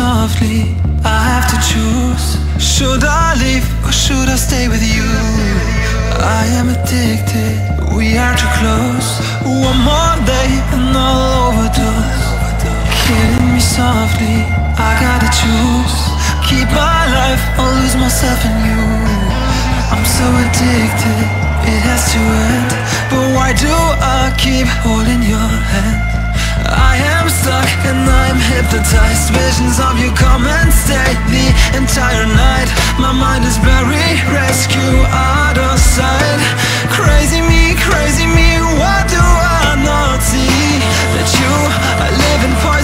softly, I have to choose. Should I leave or should I stay with you? I am addicted, we are too close. One more day and I'll overdose. Killing me softly, I gotta choose. Keep my life or lose myself in you. I'm so addicted, it has to end. But why do I keep holding your hand? I am stuck and I'm hypnotized. Visions of you come and stay the entire night. My mind is buried, rescue out of sight. Crazy me, what do I not see? That you are living for